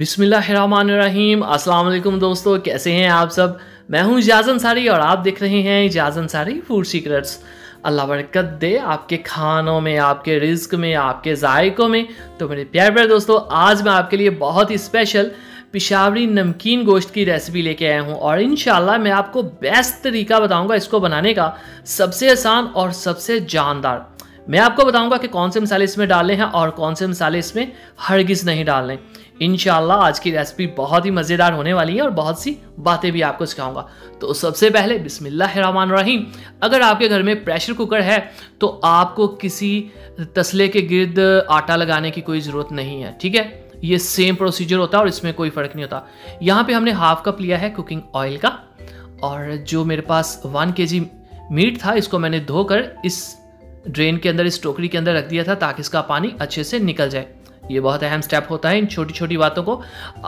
बिस्मिल्लाहिर्रहमानिर्रहीम। अस्सलाम वालेकुम दोस्तों, कैसे हैं आप सब। मैं हूं इजाज अंसारी और आप देख रहे हैं इजाज अंसारी फूड सीक्रेट्स। अल्लाह बरकत दे आपके खानों में, आपके रिज्क में, आपके जायकों में। तो मेरे प्यारे प्यारे दोस्तों, आज मैं आपके लिए बहुत ही स्पेशल पिशावरी नमकीन गोश्त की रेसिपी लेके आया हूँ और इंशाल्लाह मैं आपको बेस्ट तरीका बताऊँगा इसको बनाने का, सबसे आसान और सबसे जानदार। मैं आपको बताऊँगा कि कौन से मसाले इसमें डालने हैं और कौन से मसाले इसमें हरगिज़ नहीं डालने। इंशाल्लाह आज की रेसिपी बहुत ही मज़ेदार होने वाली है और बहुत सी बातें भी आपको सिखाऊंगा। तो सबसे पहले बिस्मिल्लाहिर्रहमानिर्रहीम, अगर आपके घर में प्रेशर कुकर है तो आपको किसी तसले के गिर्द आटा लगाने की कोई ज़रूरत नहीं है, ठीक है। ये सेम प्रोसीजर होता है और इसमें कोई फ़र्क नहीं होता। यहाँ पे हमने हाफ कप लिया है कुकिंग ऑयल का और जो मेरे पास 1 kg मीट था इसको मैंने धोकर इस ड्रेन के अंदर, इस टोकरी के अंदर रख दिया था ताकि इसका पानी अच्छे से निकल जाए। ये बहुत अहम स्टेप होता है, इन छोटी छोटी बातों को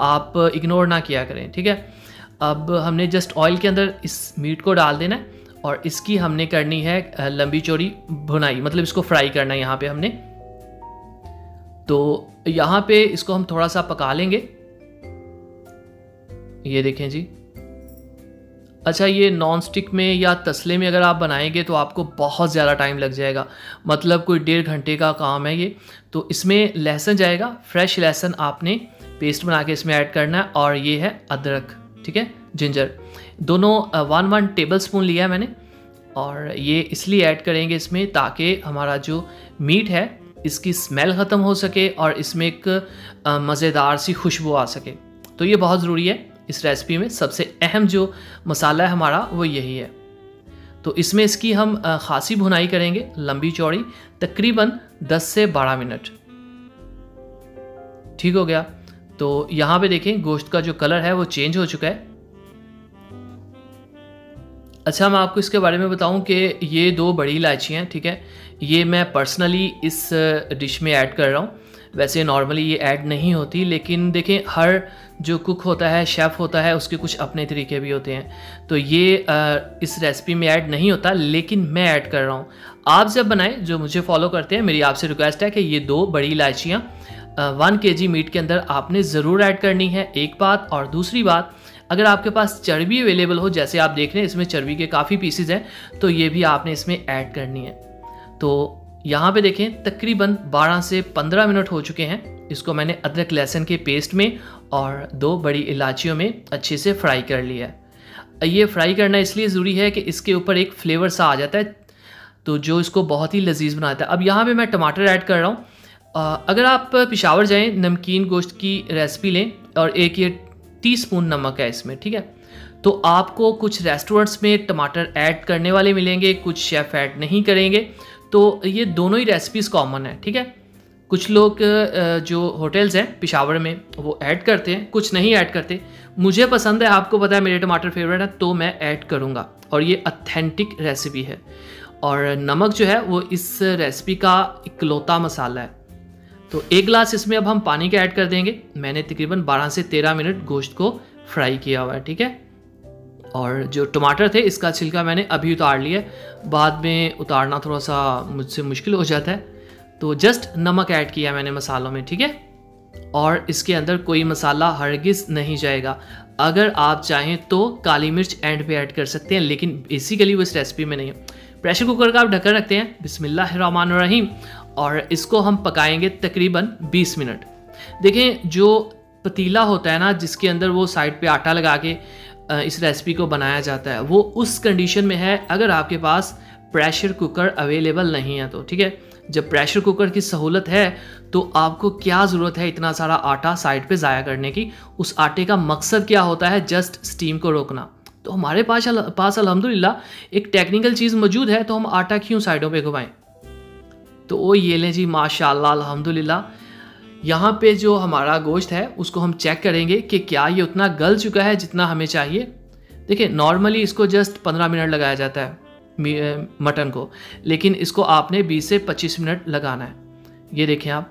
आप इग्नोर ना किया करें, ठीक है। अब हमने जस्ट ऑयल के अंदर इस मीट को डाल देना है और इसकी हमने करनी है लंबी चौड़ी भुनाई, मतलब इसको फ्राई करना है यहाँ पे हमने। तो यहाँ पे इसको हम थोड़ा सा पका लेंगे, ये देखें जी। अच्छा, ये नॉन स्टिक में या तसले में अगर आप बनाएंगे तो आपको बहुत ज़्यादा टाइम लग जाएगा, मतलब कोई 1.5 घंटे का काम है ये। तो इसमें लहसुन जाएगा, फ्रेश लहसुन आपने पेस्ट बना के इसमें ऐड करना है, और ये है अदरक, ठीक है, जिंजर, दोनों 1 टेबलस्पून लिया है मैंने। और ये इसलिए ऐड करेंगे इसमें ताकि हमारा जो मीट है इसकी स्मेल ख़त्म हो सके और इसमें एक मज़ेदार सी खुशबू आ सके। तो ये बहुत ज़रूरी है इस रेसिपी में। सबसे अहम जो मसाला है हमारा वो यही है। तो इसमें इसकी हम खासी भुनाई करेंगे लंबी चौड़ी, तकरीबन 10 से 12 मिनट, ठीक हो गया। तो यहाँ पे देखें गोश्त का जो कलर है वो चेंज हो चुका है। अच्छा, मैं आपको इसके बारे में बताऊं कि ये 2 बड़ी इलायची हैं, ठीक है, ये मैं पर्सनली इस डिश में ऐड कर रहा हूँ। वैसे नॉर्मली ये ऐड नहीं होती, लेकिन देखें हर जो कुक होता है, शेफ़ होता है, उसके कुछ अपने तरीके भी होते हैं। तो ये इस रेसिपी में ऐड नहीं होता, लेकिन मैं ऐड कर रहा हूँ। आप जब बनाएं, जो मुझे फॉलो करते हैं, मेरी आपसे रिक्वेस्ट है कि ये 2 बड़ी इलायचियाँ 1 kg मीट के अंदर आपने ज़रूर ऐड करनी है, एक बात। और दूसरी बात, अगर आपके पास चर्बी अवेलेबल हो, जैसे आप देख रहे हैं इसमें चर्बी के काफ़ी पीसीज हैं, तो ये भी आपने इसमें ऐड करनी है। तो यहाँ पे देखें तकरीबन 12 से 15 मिनट हो चुके हैं, इसको मैंने अदरक लहसुन के पेस्ट में और 2 बड़ी इलायचियों में अच्छे से फ्राई कर लिया है। ये फ्राई करना इसलिए ज़रूरी है कि इसके ऊपर एक फ्लेवर सा आ जाता है, तो जो इसको बहुत ही लजीज बनाता है। अब यहाँ पे मैं टमाटर ऐड कर रहा हूँ। अगर आप पिशावर जाएँ, नमकीन गोश्त की रेसिपी लें, और एक ये टीस्पून नमक है इसमें, ठीक है। तो आपको कुछ रेस्टोरेंट्स में टमाटर ऐड करने वाले मिलेंगे, कुछ शेफ़ ऐड नहीं करेंगे, तो ये दोनों ही रेसिपीज़ कॉमन है, ठीक है। कुछ लोग जो होटल्स हैं पिशावर में वो ऐड करते हैं, कुछ नहीं ऐड करते। मुझे पसंद है, आपको पता है मेरे टमाटर फेवरेट है, तो मैं ऐड करूँगा। और ये ऑथेंटिक रेसिपी है, और नमक जो है वो इस रेसिपी का इकलौता मसाला है। तो 1 गिलास इसमें अब हम पानी का ऐड कर देंगे। मैंने तकरीबन 12 से 13 मिनट गोश्त को फ्राई किया हुआ है, ठीक है। और जो टमाटर थे इसका छिलका मैंने अभी उतार लिया, बाद में उतारना थोड़ा सा मुझसे मुश्किल हो जाता है। तो जस्ट नमक ऐड किया मैंने मसालों में, ठीक है। और इसके अंदर कोई मसाला हरगिज़ नहीं जाएगा। अगर आप चाहें तो काली मिर्च एंड पे ऐड कर सकते हैं, लेकिन बेसिकली वो इस रेसिपी में नहीं है। प्रेशर कुकर का आप ढक्कन रखते हैं, बिस्मिल्लाहिर्रहमानिर्रहीम, और इसको हम पकाएंगे तकरीबन 20 मिनट। देखें जो पतीला होता है ना, जिसके अंदर वो साइड पे आटा लगा के इस रेसिपी को बनाया जाता है, वो उस कंडीशन में है अगर आपके पास प्रेशर कुकर अवेलेबल नहीं है तो, ठीक है। जब प्रेशर कुकर की सहूलत है तो आपको क्या ज़रूरत है इतना सारा आटा साइड पे ज़ाया करने की। उस आटे का मकसद क्या होता है? जस्ट स्टीम को रोकना। तो हमारे पास अल्हम्दुलिल्लाह एक टेक्निकल चीज़ मौजूद है, तो हम आटा क्यों साइडों पे घुमाएं। तो वो ये लें जी, माशाल्लाह अल्हम्दुलिल्लाह। यहाँ पे जो हमारा गोश्त है उसको हम चेक करेंगे कि क्या ये उतना गल चुका है जितना हमें चाहिए। देखिए नॉर्मली इसको जस्ट 15 मिनट लगाया जाता है मटन को, लेकिन इसको आपने 20 से 25 मिनट लगाना है। ये देखें आप,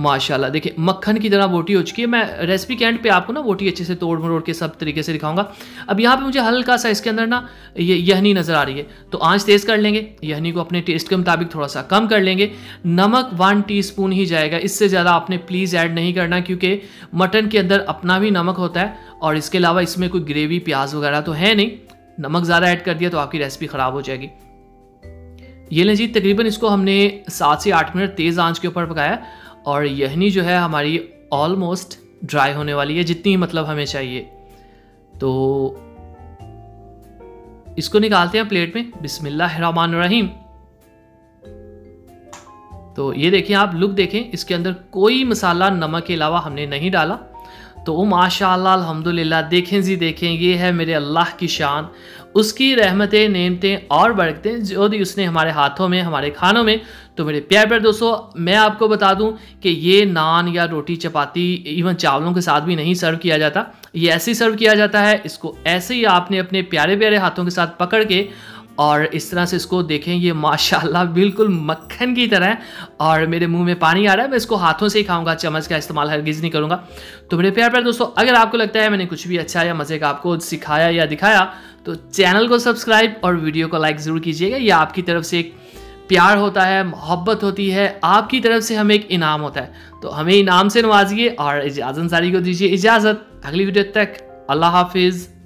माशाल्लाह। देखिए मक्खन की तरह बोटी हो चुकी है। मैं रेसिपी के एंड पे आपको ना बोटी अच्छे से तोड़ मरोड़ के सब तरीके से दिखाऊंगा। अब यहाँ पे मुझे हल्का सा इसके अंदर ना ये यहनी नज़र आ रही है, तो आंच तेज़ कर लेंगे, यहनी को अपने टेस्ट के मुताबिक थोड़ा सा कम कर लेंगे। नमक 1 टीस्पून ही जाएगा, इससे ज़्यादा आपने प्लीज़ ऐड नहीं करना, क्योंकि मटन के अंदर अपना भी नमक होता है और इसके अलावा इसमें कोई ग्रेवी प्याज वगैरह तो है नहीं। नमक ज़्यादा ऐड कर दिया तो आपकी रेसिपी ख़राब हो जाएगी। ये लें जी, तकरीबन इसको हमने 7 से 8 मिनट तेज़ आंच के ऊपर पकाया और यहनी जो है हमारी ऑलमोस्ट ड्राई होने वाली है, जितनी मतलब हमें चाहिए। तो इसको निकालते हैं प्लेट में। बिस्मिल्लाहिर्रहमानिर्रहीम। तो ये देखिए, आप लुक देखें, इसके अंदर कोई मसाला नमक के अलावा हमने नहीं डाला। तो माशाल्लाह अल्हम्दुलिल्लाह, देखें जी देखें, ये है मेरे अल्लाह की शान, उसकी रहमतें नेमतें और बरकतें जो दी उसने हमारे हाथों में हमारे खानों में। तो मेरे प्यारे प्यारे दोस्तों, मैं आपको बता दूं कि ये नान या रोटी चपाती इवन चावलों के साथ भी नहीं सर्व किया जाता, ये ऐसे ही सर्व किया जाता है। इसको ऐसे ही आपने अपने प्यारे प्यारे हाथों के साथ पकड़ के और इस तरह से इसको देखें, ये माशाल्लाह बिल्कुल मक्खन की तरह है और मेरे मुंह में पानी आ रहा है। मैं इसको हाथों से ही खाऊंगा, चम्मच का इस्तेमाल हरगिज़ नहीं करूंगा। तो मेरे प्यारे प्यारे दोस्तों, अगर आपको लगता है मैंने कुछ भी अच्छा या मज़े का आपको सिखाया या दिखाया, तो चैनल को सब्सक्राइब और वीडियो को लाइक ज़रूर कीजिएगा। यह आपकी तरफ से एक प्यार होता है, मोहब्बत होती है, आपकी तरफ से हमें एक इनाम होता है। तो हमें इनाम से नवाजिए और इजाज अंसारी को दीजिए इजाज़त। अगली वीडियो तक अल्लाह हाफिज़।